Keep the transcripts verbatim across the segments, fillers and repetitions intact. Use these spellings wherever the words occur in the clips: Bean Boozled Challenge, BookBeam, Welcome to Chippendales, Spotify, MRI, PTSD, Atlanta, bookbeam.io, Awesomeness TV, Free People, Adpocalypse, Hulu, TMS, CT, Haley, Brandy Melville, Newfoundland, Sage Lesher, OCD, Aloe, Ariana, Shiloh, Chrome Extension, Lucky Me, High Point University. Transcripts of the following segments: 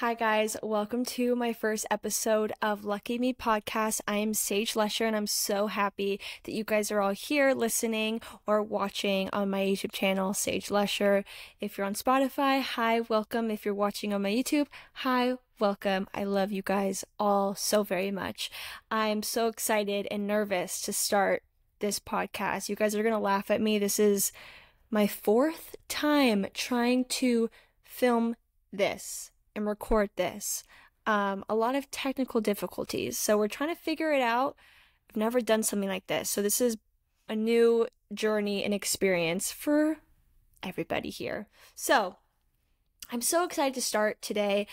Hi guys, welcome to my first episode of Lucky Me Podcast. I am Sage Lesher and I'm so happy that you guys are all here listening or watching on my YouTube channel, Sage Lesher. If you're on Spotify, hi, welcome. If you're watching on my YouTube, hi, welcome. I love you guys all so very much. I'm so excited and nervous to start this podcast. You guys are going to laugh at me. This is my fourth time trying to film this and record this. Um, a lot of technical difficulties. So we're trying to figure it out. I've never done something like this. So this is a new journey and experience for everybody here. So I'm so excited to start today.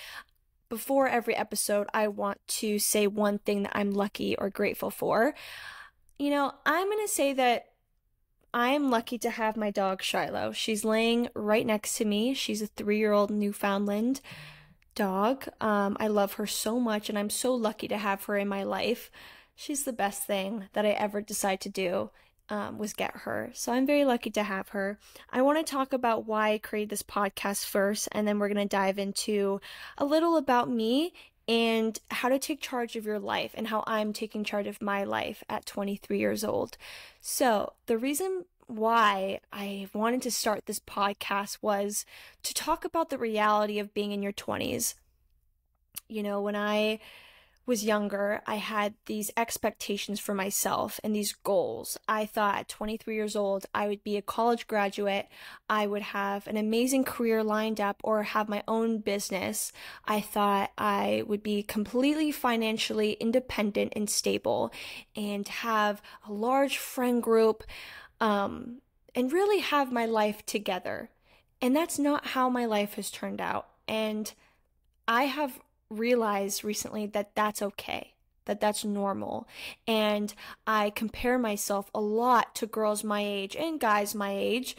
Before every episode, I want to say one thing that I'm lucky or grateful for. You know, I'm going to say that I am lucky to have my dog Shiloh. She's laying right next to me. She's a three-year-old Newfoundland dog. Um, I love her so much and I'm so lucky to have her in my life. She's the best thing that I ever decided to do um, was get her. So I'm very lucky to have her. I want to talk about why I created this podcast first, and then we're going to dive into a little about me and how to take charge of your life and how I'm taking charge of my life at twenty-three years old. So the reason why I wanted to start this podcast was to talk about the reality of being in your twenties. You know, when I was younger, I had these expectations for myself and these goals. I thought at twenty-three years old, I would be a college graduate. I would have an amazing career lined up or have my own business. I thought I would be completely financially independent and stable and have a large friend group um, and really have my life together. And that's not how my life has turned out. And I have realized recently that that's okay, that that's normal. And I compare myself a lot to girls my age and guys my age.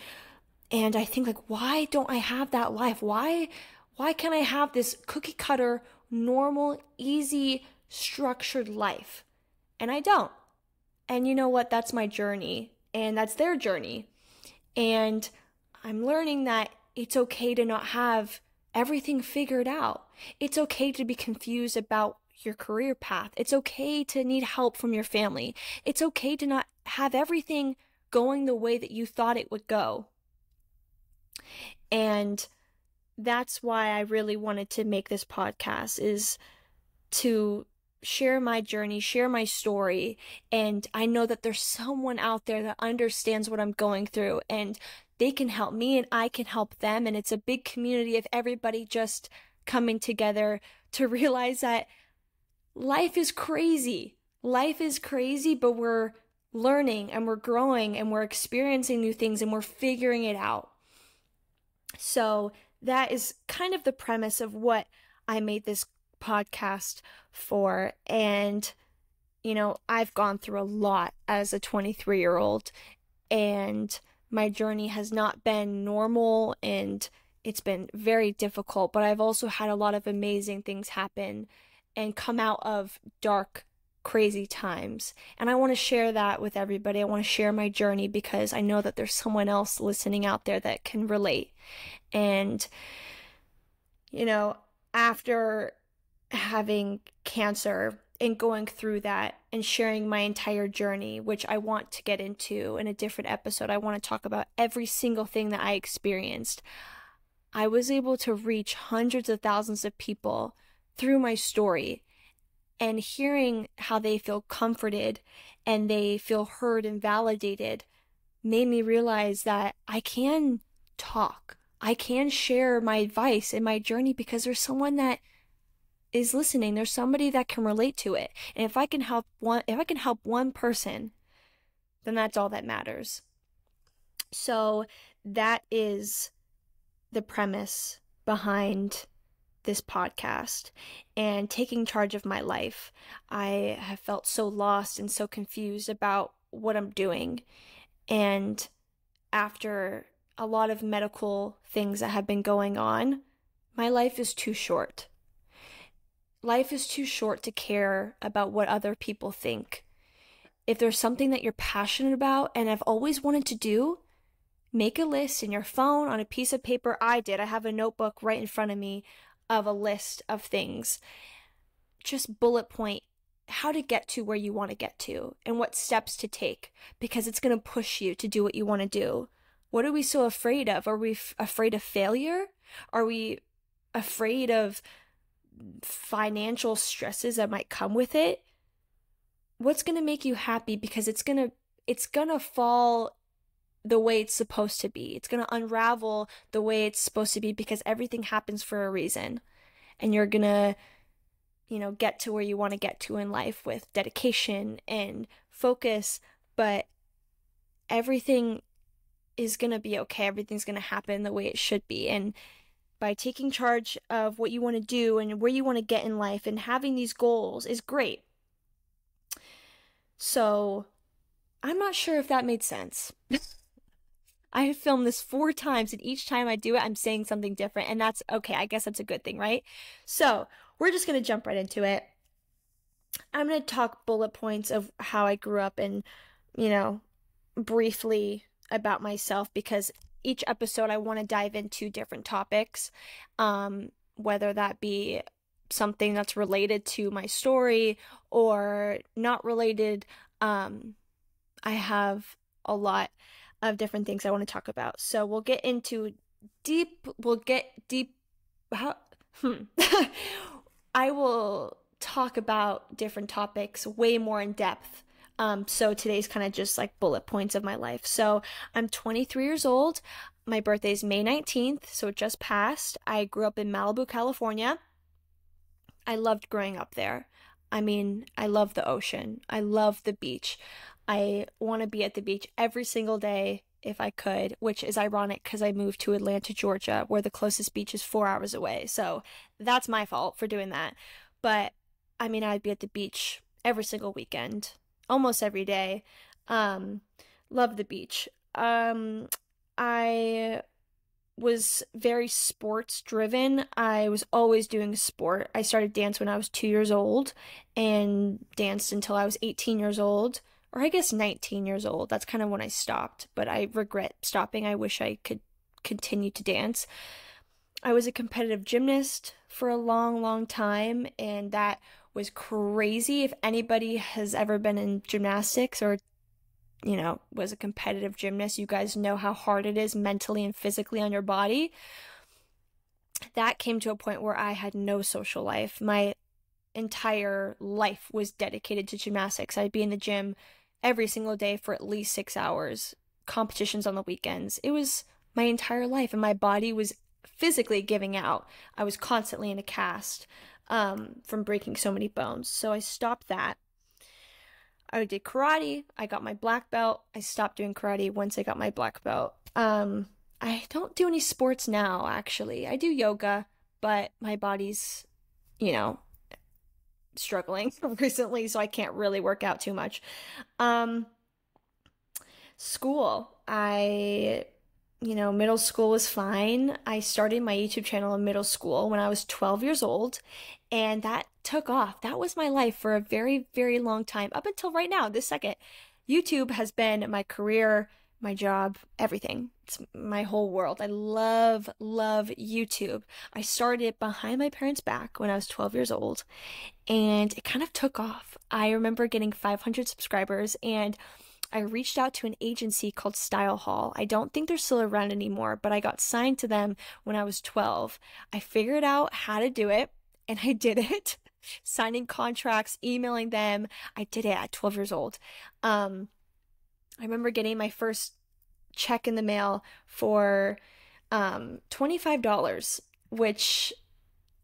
And I think, like, why don't I have that life? Why, why can't I have this cookie cutter, normal, easy, structured life? And I don't. And you know what? That's my journey and that's their journey. And I'm learning that it's okay to not have everything figured out. It's okay to be confused about your career path. It's okay to need help from your family. It's okay to not have everything going the way that you thought it would go. And that's why I really wanted to make this podcast, is to share my journey, share my story. And I know that there's someone out there that understands what I'm going through, and they can help me and I can help them. And it's a big community of everybody just coming together to realize that life is crazy. Life is crazy, but we're learning and we're growing and we're experiencing new things and we're figuring it out. So that is kind of the premise of what I made this podcast for. And, you know, I've gone through a lot as a twenty-three-year-old, and my journey has not been normal and it's been very difficult, but I've also had a lot of amazing things happen and come out of dark, crazy times. And I want to share that with everybody. I want to share my journey because I know that there's someone else listening out there that can relate. And, you know, after having cancer and going through that and sharing my entire journey, which I want to get into in a different episode. I want to talk about every single thing that I experienced. I was able to reach hundreds of thousands of people through my story, and hearing how they feel comforted and they feel heard and validated made me realize that I can talk. I can share my advice and my journey because there's someone that is listening. There's somebody that can relate to it. And if I can help one, if I can help one person, then that's all that matters. So that is the premise behind this podcast and taking charge of my life. I have felt so lost and so confused about what I'm doing. And after a lot of medical things that have been going on, my life is too short. Life is too short to care about what other people think. If there's something that you're passionate about and have always wanted to do, make a list in your phone, on a piece of paper. I did. I have a notebook right in front of me of a list of things. Just bullet point how to get to where you want to get to and what steps to take, because it's going to push you to do what you want to do. What are we so afraid of? Are we f- afraid of failure? Are we afraid of financial stresses that might come with it? What's going to make you happy? Because it's going to it's going to fall the way it's supposed to be. It's going to unravel the way it's supposed to be, because everything happens for a reason. And you're going to, you know, get to where you want to get to in life with dedication and focus, but everything is going to be okay. Everything's going to happen the way it should be. And by taking charge of what you want to do and where you want to get in life and having these goals is great. So I'm not sure if that made sense. I have filmed this four times, and each time I do it, I'm saying something different, and that's okay. I guess that's a good thing, right? So we're just going to jump right into it. I'm going to talk bullet points of how I grew up and, you know, briefly about myself, because each episode I want to dive into different topics, um, whether that be something that's related to my story or not related. Um, I have a lot of different things I want to talk about. So we'll get into deep, we'll get deep, how, hmm. I will talk about different topics way more in depth. Um, so today's kind of just like bullet points of my life. So I'm twenty-three years old. My birthday is May nineteenth. So it just passed. I grew up in Malibu, California. I loved growing up there. I mean, I love the ocean. I love the beach. I want to be at the beach every single day if I could, which is ironic because I moved to Atlanta, Georgia, where the closest beach is four hours away. So that's my fault for doing that. But I mean, I'd be at the beach every single weekend, almost every day. Um, love the beach. Um, I was very sports driven. I was always doing sport. I started dance when I was two years old and danced until I was eighteen years old, or I guess nineteen years old. That's kind of when I stopped, but I regret stopping. I wish I could continue to dance. I was a competitive gymnast for a long, long time, and that was crazy. If anybody has ever been in gymnastics or, you know, was a competitive gymnast, you guys know how hard it is mentally and physically on your body. That came to a point where I had no social life. My entire life was dedicated to gymnastics. I'd be in the gym every single day for at least six hours, competitions on the weekends. It was my entire life, and my body was physically giving out. I was constantly in a cast um, from breaking so many bones. So I stopped that. I did karate. I got my black belt. I stopped doing karate once I got my black belt. Um, I don't do any sports now, actually. I do yoga, but my body's, you know, struggling recently, so I can't really work out too much. Um, school. I... You know, middle school was fine. I started my YouTube channel in middle school when I was twelve years old, and that took off. That was my life for a very, very long time, up until right now, this second. YouTube has been my career, my job, everything. It's my whole world. I love, love YouTube. I started behind my parents' back when I was twelve years old, and it kind of took off. I remember getting five hundred subscribers, and I reached out to an agency called Style Haul. I don't think they're still around anymore, but I got signed to them when I was twelve. I figured out how to do it, and I did it. Signing contracts, emailing them. I did it at twelve years old. Um, I remember getting my first check in the mail for um, twenty-five dollars, which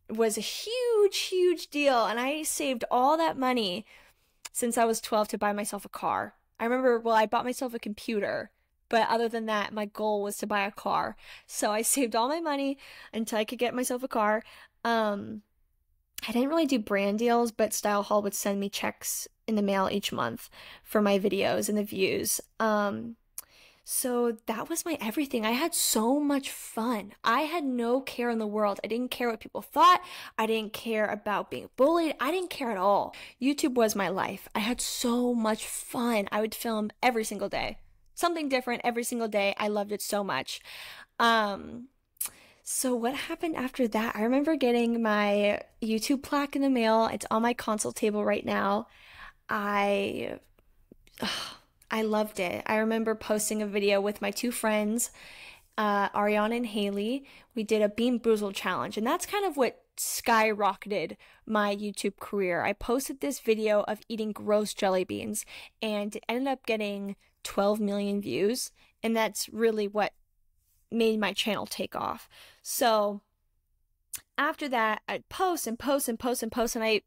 was a huge, huge deal. And I saved all that money since I was twelve to buy myself a car. I remember, well, I bought myself a computer, but other than that, my goal was to buy a car. So I saved all my money until I could get myself a car. Um, I didn't really do brand deals, but Style Haul would send me checks in the mail each month for my videos and the views. Um, so that was my everything. I had so much fun. I had no care in the world. I didn't care what people thought. I didn't care about being bullied. I didn't care at all. YouTube was my life. I had so much fun. I would film every single day, something different every single day. I loved it so much. Um, So what happened after that? I remember getting my YouTube plaque in the mail. It's on my console table right now. I, ugh, I loved it. I remember posting a video with my two friends, uh, Ariana and Haley. We did a Bean Boozled Challenge, and that's kind of what skyrocketed my YouTube career. I posted this video of eating gross jelly beans, and it ended up getting twelve million views, and that's really what made my channel take off. So after that, I'd post and post and post and post, and I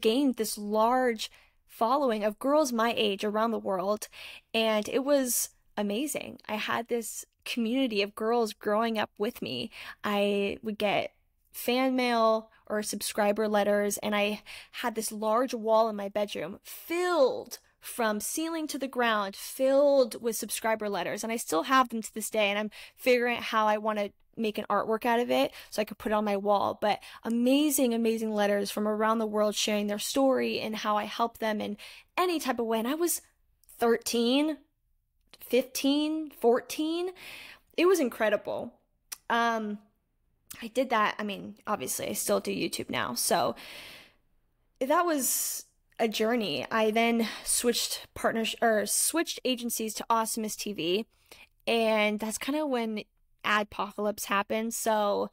gained this large following of girls my age around the world, and it was amazing. I had this community of girls growing up with me. I would get fan mail or subscriber letters, and I had this large wall in my bedroom filled from ceiling to the ground, filled with subscriber letters, and I still have them to this day, and I'm figuring out how I want to make an artwork out of it so I could put it on my wall. But amazing, amazing letters from around the world sharing their story and how I helped them in any type of way. And I was thirteen, fifteen, fourteen. It was incredible. Um, I did that. I mean, obviously I still do YouTube now. So that was a journey. I then switched partners or switched agencies to Awesomeness T V, and that's kind of when Adpocalypse happened. So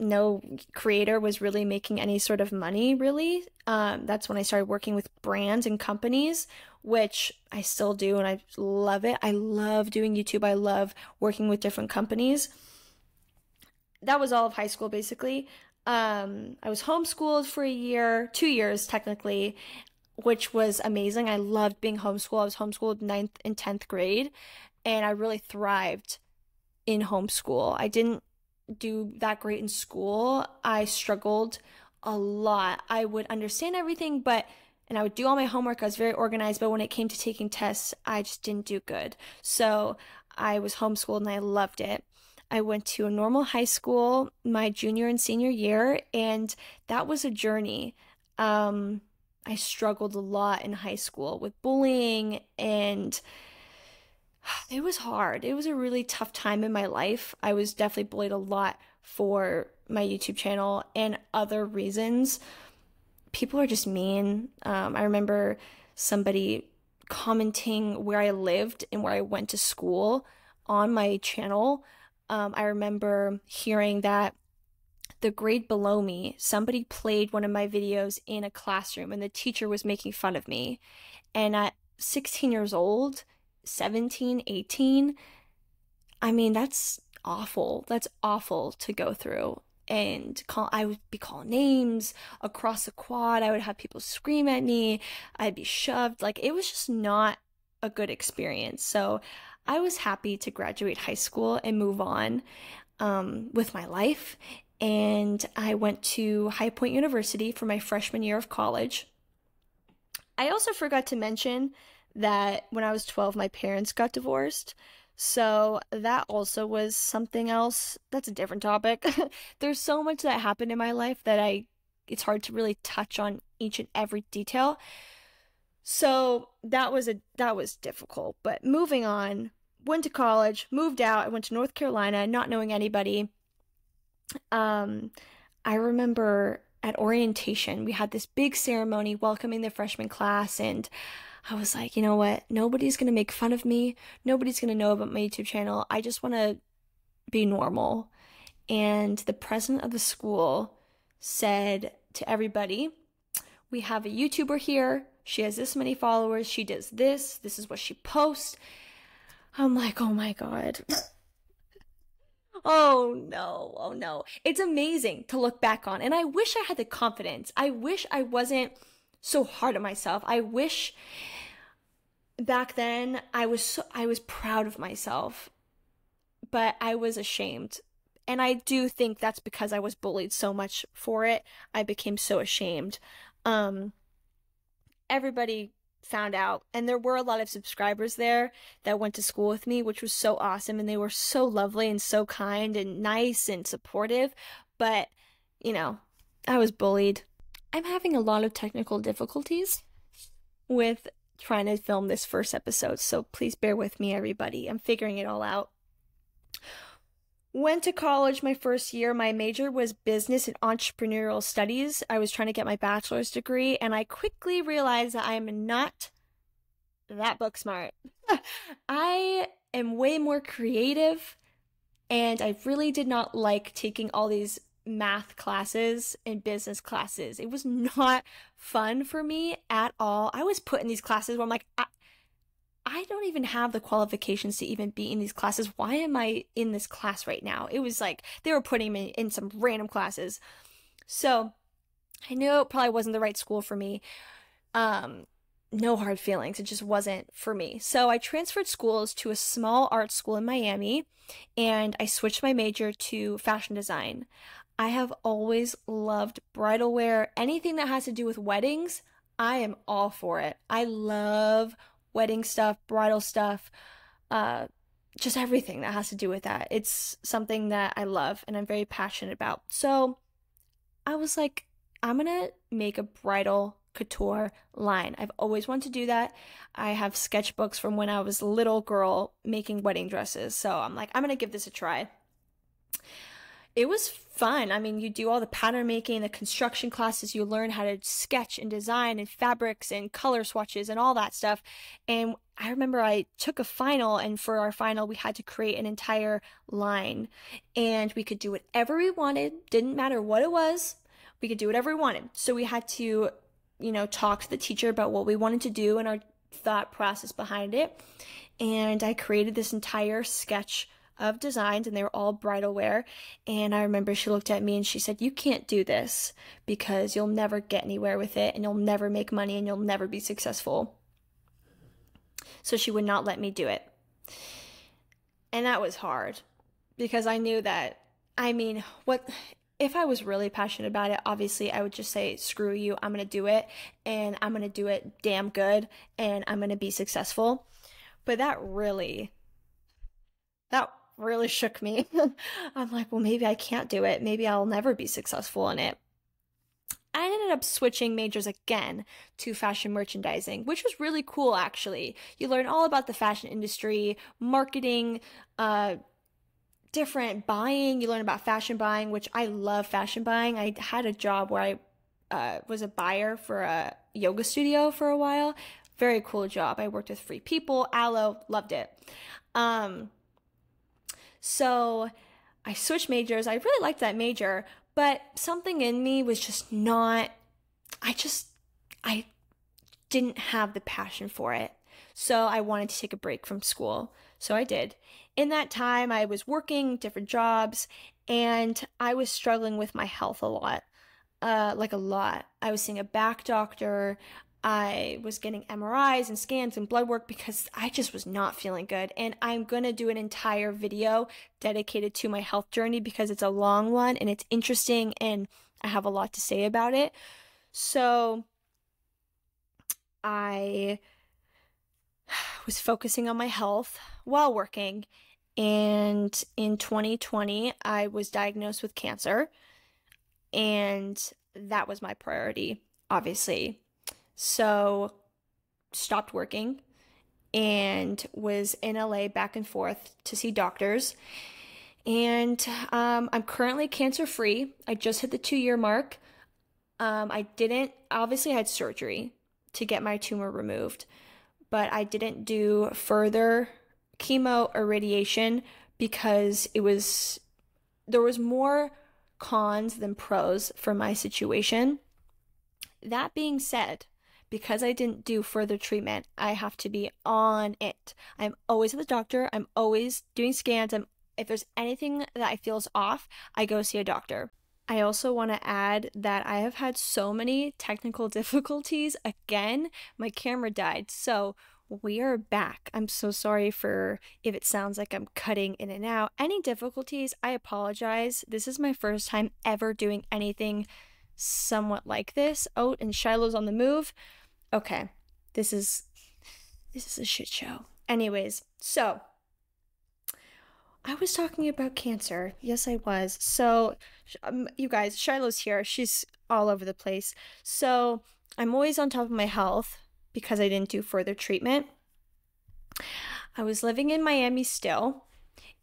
no creator was really making any sort of money, really. Um, that's when I started working with brands and companies, which I still do, and I love it. I love doing YouTube. I love working with different companies. That was all of high school, basically. Um, I was homeschooled for a year, two years technically, which was amazing. I loved being homeschooled. I was homeschooled ninth and tenth grade, and I really thrived in homeschool. I didn't do that great in school. I struggled a lot. I would understand everything, but, and I would do all my homework. I was very organized, but when it came to taking tests, I just didn't do good. So I was homeschooled, and I loved it. I went to a normal high school my junior and senior year, and that was a journey. Um, I struggled a lot in high school with bullying, and it was hard. It was a really tough time in my life. I was definitely bullied a lot for my YouTube channel and other reasons. People are just mean. Um, I remember somebody commenting where I lived and where I went to school on my channel. Um, I remember hearing that the grade below me, somebody played one of my videos in a classroom, and the teacher was making fun of me. And at sixteen years old, seventeen, eighteen, I mean, that's awful. That's awful to go through. And call, I would be called names across the quad. I would have people scream at me. I'd be shoved. Like, it was just not a good experience. So I was happy to graduate high school and move on um, with my life, and I went to High Point University for my freshman year of college. I also forgot to mention that when I was twelve, my parents got divorced, so that also was something else. That's a different topic. There's so much that happened in my life that I, it's hard to really touch on each and every detail. So that was a that was difficult, but moving on, went to college, moved out. I went to North Carolina, not knowing anybody. Um, I remember at orientation, we had this big ceremony welcoming the freshman class, and I was like, you know what? Nobody's going to make fun of me. Nobody's going to know about my YouTube channel. I just want to be normal. And the president of the school said to everybody, we have a YouTuber here. She has this many followers. She does this. This is what she posts. I'm like, oh my God. Oh no. Oh no. It's amazing to look back on. And I wish I had the confidence. I wish I wasn't so hard on myself. I wish back then I was, so, I was proud of myself, but I was ashamed. And I do think that's because I was bullied so much for it. I became so ashamed. Um, Everybody found out, and there were a lot of subscribers there that went to school with me, which was so awesome, and they were so lovely and so kind and nice and supportive, but, you know, I was bullied. I'm having a lot of technical difficulties with trying to film this first episode, so please bear with me, everybody. I'm figuring it all out. Went to college my first year. My major was business and entrepreneurial studies. I was trying to get my bachelor's degree, and I quickly realized that I am not that book smart. I am way more creative, and I really did not like taking all these math classes and business classes. It was not fun for me at all. I was put in these classes where I'm like, I I don't even have the qualifications to even be in these classes. Why am I in this class right now? It was like they were putting me in some random classes. So I knew it probably wasn't the right school for me. Um, no hard feelings. It just wasn't for me. So I transferred schools to a small art school in Miami, and I switched my major to fashion design. I have always loved bridal wear. Anything that has to do with weddings, I am all for it. I love wedding stuff, bridal stuff, uh, just everything that has to do with that. It's something that I love and I'm very passionate about. So I was like, I'm gonna make a bridal couture line. I've always wanted to do that. I have sketchbooks from when I was a little girl making wedding dresses. So I'm like, I'm gonna give this a try. It was fun. I mean, you do all the pattern making, the construction classes, you learn how to sketch and design and fabrics and color swatches and all that stuff. And I remember I took a final, and for our final, we had to create an entire line, and we could do whatever we wanted. Didn't matter what it was. We could do whatever we wanted. So we had to, you know, talk to the teacher about what we wanted to do and our thought process behind it. And I created this entire sketch of designs, and they were all bridal wear. And I remember she looked at me and she said, "You can't do this because you'll never get anywhere with it, and you'll never make money, and you'll never be successful." So she would not let me do it. And that was hard, because I knew that, I mean, what if I was really passionate about it? Obviously I would just say, "Screw you, I'm gonna do it, and I'm gonna do it damn good, and I'm gonna be successful." But that really that really shook me. I'm like, well, maybe I can't do it. Maybe I'll never be successful in it. I ended up switching majors again to fashion merchandising, which was really cool, actually. You learn all about the fashion industry, marketing, uh, different buying. You learn about fashion buying, which I love fashion buying. I had a job where I uh, was a buyer for a yoga studio for a while. Very cool job. I worked with Free People, Aloe, loved it. Um... So I switched majors. I really liked that major, but something in me was just not, I just, I didn't have the passion for it. So I wanted to take a break from school. So I did. In that time, I was working different jobs, and I was struggling with my health a lot, uh, like a lot. I was seeing a back doctor. I was getting M R Is and scans and blood work because I just was not feeling good. And I'm going to do an entire video dedicated to my health journey because it's a long one and it's interesting, and I have a lot to say about it. So I was focusing on my health while working. And in twenty twenty, I was diagnosed with cancer, and that was my priority, obviously. So stopped working and was in L A back and forth to see doctors. And um, I'm currently cancer-free. I just hit the two-year mark. Um, I didn't, obviously I had surgery to get my tumor removed, but I didn't do further chemo or radiation because it was, there was more cons than pros for my situation. That being said, because I didn't do further treatment, I have to be on it. I'm always at the doctor. I'm always doing scans. I'm, if there's anything that I feel is off, I go see a doctor. I also want to add that I have had so many technical difficulties. Again, my camera died. So we are back. I'm so sorry for if it sounds like I'm cutting in and out. Any difficulties, I apologize. This is my first time ever doing anything somewhat like this. Oh, and Shiloh's on the move. Okay, this is this is a shit show. Anyways, so I was talking about cancer. Yes, I was. So um, you guys, Shiloh's here. She's all over the place. So I'm always on top of my health because I didn't do further treatment. I was living in Miami still,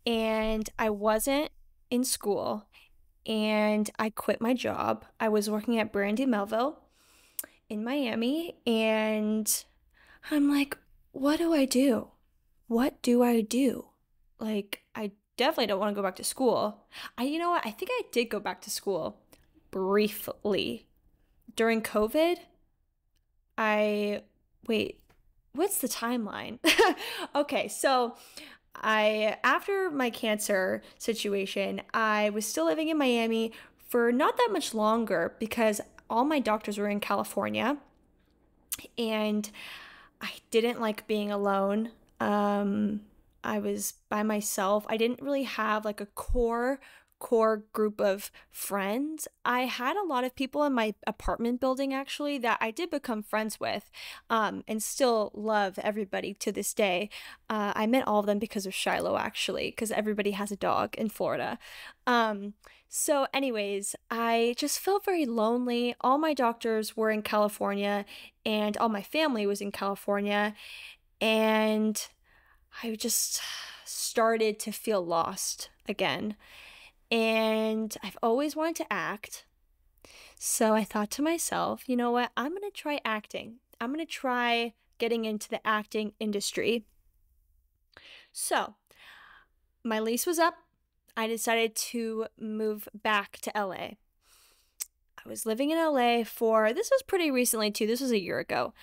and I wasn't in school and I quit my job. I was working at Brandy Melville in Miami, and I'm like, what do I do? What do I do? Like, I definitely don't want to go back to school. I, you know what? I think I did go back to school briefly during COVID. I, wait, what's the timeline? Okay, so I, after my cancer situation, I was still living in Miami for not that much longer because all my doctors were in California and I didn't like being alone. Um, I was by myself. I didn't really have like a core, core group of friends. I had a lot of people in my apartment building actually that I did become friends with, um, and still love everybody to this day. Uh, I met all of them because of Shiloh actually, because everybody has a dog in Florida. Um, so anyways, I just felt very lonely. All my doctors were in California and all my family was in California, and I just started to feel lost again. And I've always wanted to act. So I thought to myself, you know what? I'm going to try acting. I'm going to try getting into the acting industry. So my lease was up. I decided to move back to L A. I was living in L A for, this was pretty recently too. This was a year ago.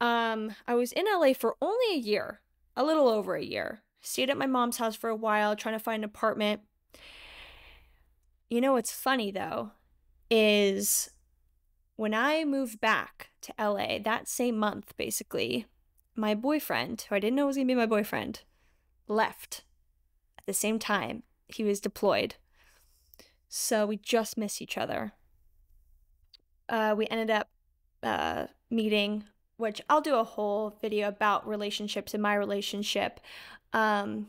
Um, I was in L A for only a year. A little over a year. Stayed at my mom's house for a while, trying to find an apartment. You know what's funny though, is when I moved back to L A that same month, basically, my boyfriend, who I didn't know was gonna be my boyfriend, left at the same time he was deployed. So we just missed each other. Uh, we ended up uh, meeting, which I'll do a whole video about relationships and my relationship. Um,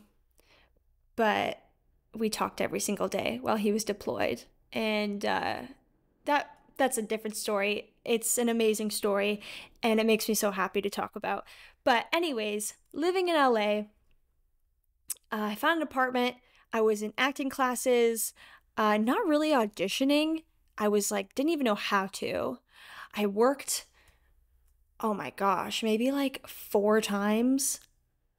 but we talked every single day while he was deployed. And uh, that that's a different story. It's an amazing story, and it makes me so happy to talk about. But anyways, living in L A, uh, I found an apartment. I was in acting classes, uh, not really auditioning. I was like, didn't even know how to. I worked... oh my gosh, maybe like four times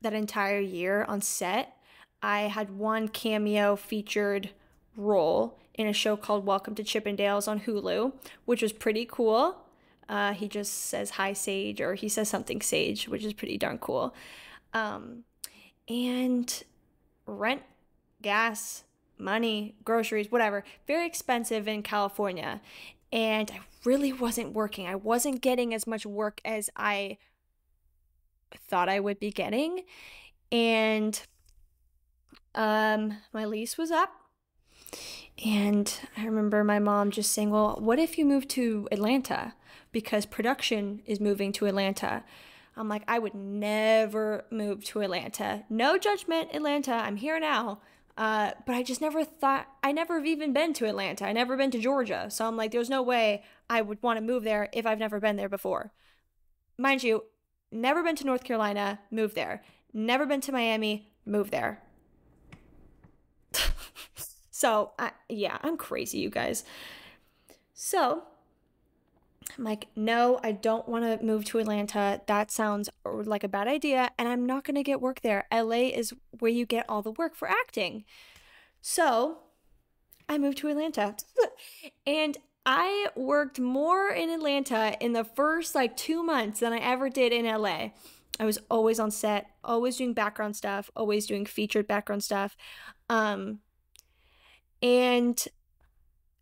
that entire year on set. I had one cameo featured role in a show called Welcome to Chippendales on Hulu, which was pretty cool. Uh, he just says, hi, Sage, or he says something, Sage, which is pretty darn cool. Um, and rent, gas, money, groceries, whatever, very expensive in California. And I really wasn't working. I wasn't getting as much work as I thought I would be getting. And um, my lease was up. And I remember my mom just saying, well, what if you move to Atlanta? Because production is moving to Atlanta. I'm like, I would never move to Atlanta. No judgment, Atlanta. I'm here now. Uh, but I just never thought, I never have even been to Atlanta. I never been to Georgia. So I'm like, there's no way I would want to move there if I've never been there before. Mind you, never been to North Carolina, move there. Never been to Miami, move there. So I, yeah, I'm crazy, you guys. So I'm like, no, I don't want to move to Atlanta. That sounds like a bad idea, and I'm not going to get work there. L A is where you get all the work for acting. So I moved to Atlanta, and I worked more in Atlanta in the first like two months than I ever did in L A. I was always on set, always doing background stuff, always doing featured background stuff. Um, and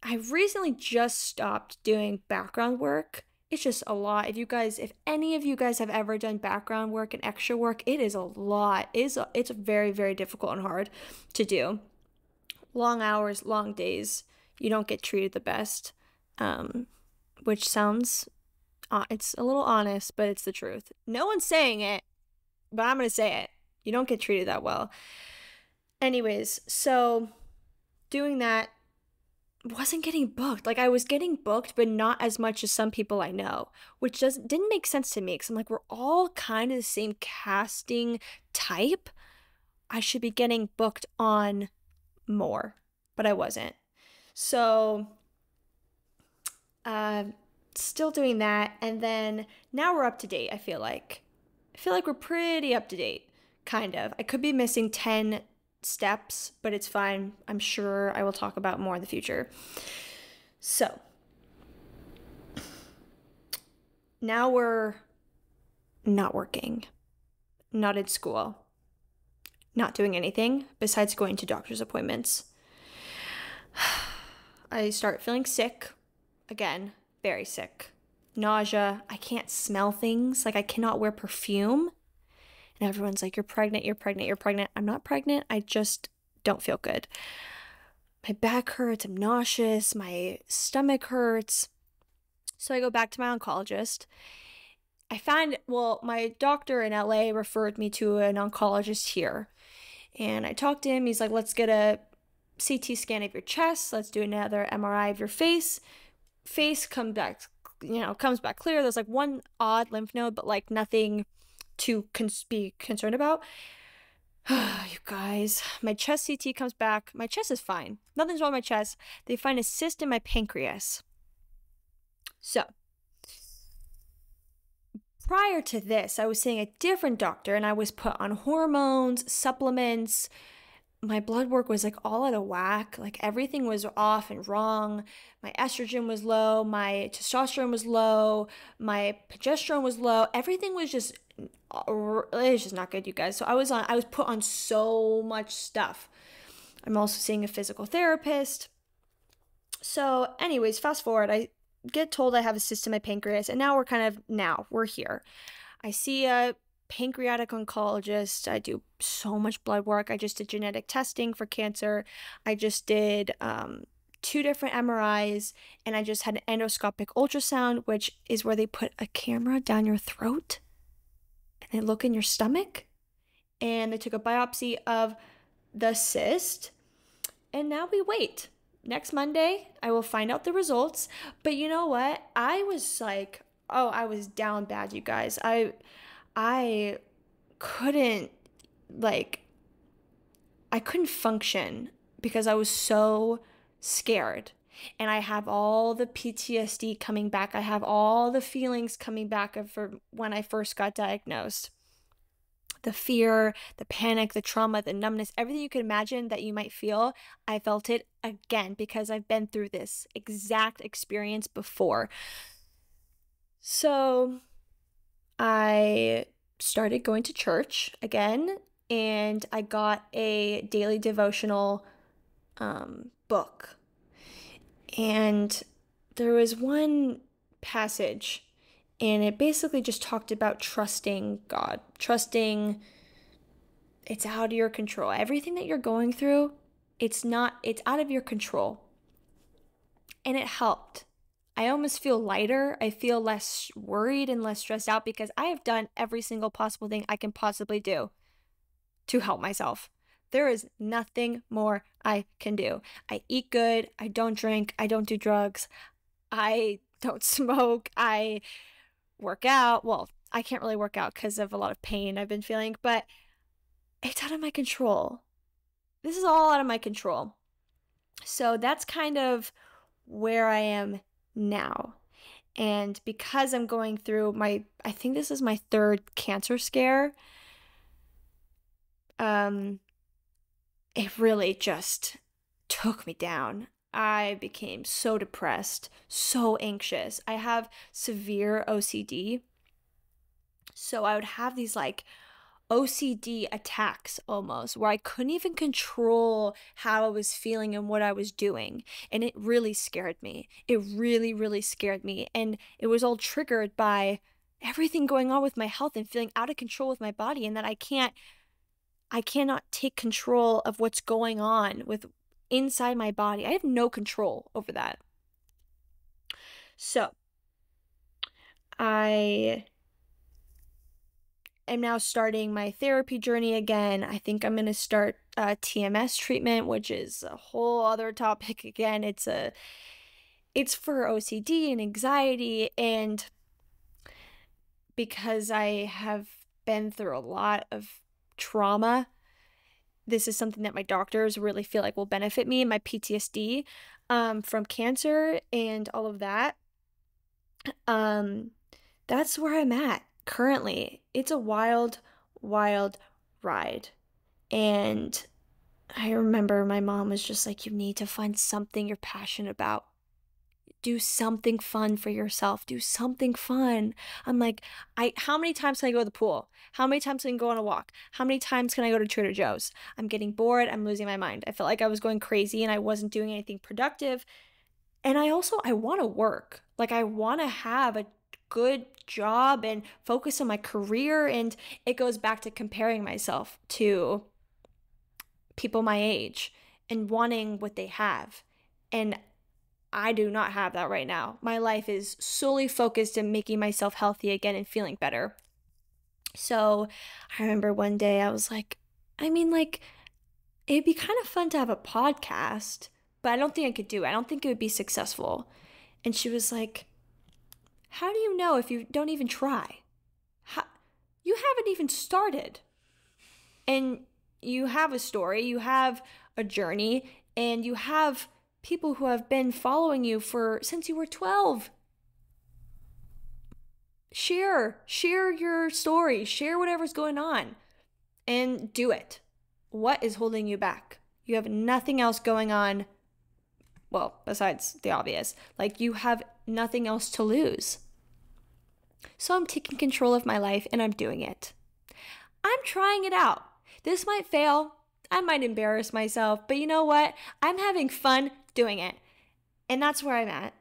I recently just stopped doing background work. It's just a lot. If you guys, if any of you guys have ever done background work and extra work, it is a lot. It's, it's very, very difficult and hard to do. Long hours, long days. You don't get treated the best, um, which sounds, uh, it's a little honest, but it's the truth. No one's saying it, but I'm going to say it. You don't get treated that well. Anyways, so doing that, wasn't getting booked. Like I was getting booked, but not as much as some people I know, which doesn't didn't make sense to me because I'm like, we're all kind of the same casting type. I should be getting booked on more. but I wasn't. So uh, still doing that. And then now we're up to date, I feel like. I feel like we're pretty up to date, kind of. I could be missing ten steps, but it's fine. I'm sure I will talk about more in the future. So now we're not working, not in school, not doing anything besides going to doctor's appointments. I start feeling sick again, very sick. Nausea. I can't smell things. Like, I cannot wear perfume. And everyone's like, you're pregnant, you're pregnant, you're pregnant. I'm not pregnant. I just don't feel good. My back hurts. I'm nauseous. My stomach hurts. So I go back to my oncologist. I find, well, my doctor in L A referred me to an oncologist here. And I talked to him. He's like, let's get a C T scan of your chest. Let's do another M R I of your face. Face come back, you know, comes back clear. There's like one odd lymph node, but like nothing to cons- be concerned about. You guys, my chest C T comes back. My chest is fine. Nothing's wrong with my chest. They find a cyst in my pancreas. So prior to this, I was seeing a different doctor and I was put on hormones, supplements. My blood work was like all out of whack. Like everything was off and wrong. My estrogen was low. My testosterone was low. My progesterone was low. Everything was just, it was just not good, you guys. So I was on, I was put on so much stuff. I'm also seeing a physical therapist. So anyways, fast forward, I get told I have a cyst in my pancreas, and now we're kind of, now we're here. I see a pancreatic oncologist. I do so much blood work. I just did genetic testing for cancer. I just did um, two different M R Is, and I just had an endoscopic ultrasound, which is where they put a camera down your throat and they look in your stomach, and they took a biopsy of the cyst, and now we wait. Next Monday, I will find out the results. But you know what? I was like, oh, I was down bad, you guys. I... I couldn't, like, I couldn't function because I was so scared. And I have all the P T S D coming back. I have all the feelings coming back of when I first got diagnosed. The fear, the panic, the trauma, the numbness, everything you could imagine that you might feel, I felt it again because I've been through this exact experience before. So I started going to church again, and I got a daily devotional um, book. And there was one passage, and it basically just talked about trusting God, trusting it's out of your control. Everything that you're going through, it's not, it's out of your control. And it helped. I almost feel lighter. I feel less worried and less stressed out because I have done every single possible thing I can possibly do to help myself. There is nothing more I can do. I eat good. I don't drink. I don't do drugs. I don't smoke. I work out. Well, I can't really work out because of a lot of pain I've been feeling, but it's out of my control. This is all out of my control. So that's kind of where I am now. And because I'm going through my, I think this is my third cancer scare, um, it really just took me down. I became so depressed, so anxious. I have severe O C D. So I would have these like O C D attacks almost where I couldn't even control how I was feeling and what I was doing, and it really scared me. It really really scared me, and it was all triggered by everything going on with my health and feeling out of control with my body, and that I can't I cannot take control of what's going on with inside my body. I have no control over that. So I I'm now starting my therapy journey again. I think I'm going to start uh, T M S treatment, which is a whole other topic again. It's a, it's for O C D and anxiety, and because I have been through a lot of trauma, this is something that my doctors really feel like will benefit me, and my P T S D um, from cancer and all of that. Um, that's where I'm at currently. It's a wild, wild ride. And I remember my mom was just like, you need to find something you're passionate about. Do something fun for yourself. Do something fun. I'm like, I. How many times can I go to the pool? How many times can I go on a walk? How many times can I go to Trader Joe's? I'm getting bored. I'm losing my mind. I felt like I was going crazy and I wasn't doing anything productive. And I also, I want to work. Like, I want to have a good job and focus on my career. And it goes back to comparing myself to people my age and wanting what they have. And I do not have that right now. My life is solely focused on making myself healthy again and feeling better. So I remember one day I was like, I mean, like, it'd be kind of fun to have a podcast, but I don't think I could do it. I don't think it would be successful. And she was like, how do you know if you don't even try? How, you haven't even started. And you have a story, you have a journey, and you have people who have been following you for since you were twelve. Share, share your story, share whatever's going on, and do it. What is holding you back? You have nothing else going on. Well, besides the obvious, like, you have nothing else to lose. So I'm taking control of my life and I'm doing it. I'm trying it out. This might fail. I might embarrass myself, but you know what? I'm having fun doing it. And that's where I'm at.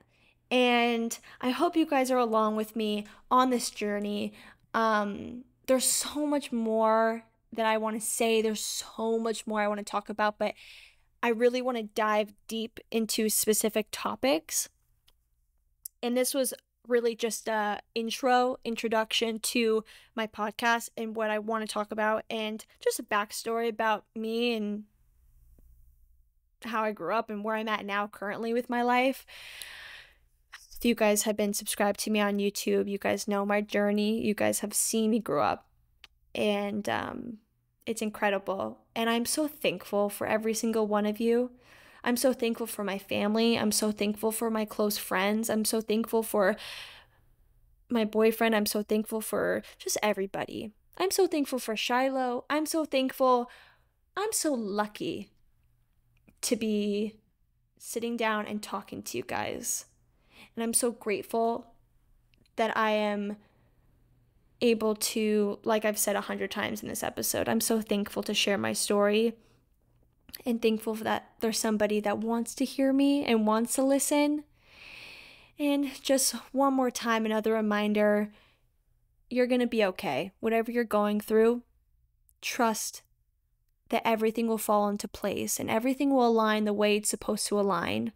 And I hope you guys are along with me on this journey. Um, there's so much more that I want to say. There's so much more I want to talk about, but I really want to dive deep into specific topics. And this was really just a intro, introduction to my podcast and what I want to talk about, and just a backstory about me and how I grew up and where I'm at now currently with my life. If you guys have been subscribed to me on YouTube, you guys know my journey. You guys have seen me grow up, and um, it's incredible. And I'm so thankful for every single one of you. I'm so thankful for my family. I'm so thankful for my close friends. I'm so thankful for my boyfriend. I'm so thankful for just everybody. I'm so thankful for Shiloh. I'm so thankful. I'm so lucky to be sitting down and talking to you guys. And I'm so grateful that I am able to, like I've said a hundred times in this episode, I'm so thankful to share my story. And thankful for that there's somebody that wants to hear me and wants to listen. And just one more time, another reminder, you're going to be okay. Whatever you're going through, trust that everything will fall into place and everything will align the way it's supposed to align.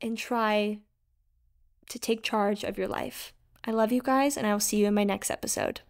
And try to take charge of your life. I love you guys, and I will see you in my next episode.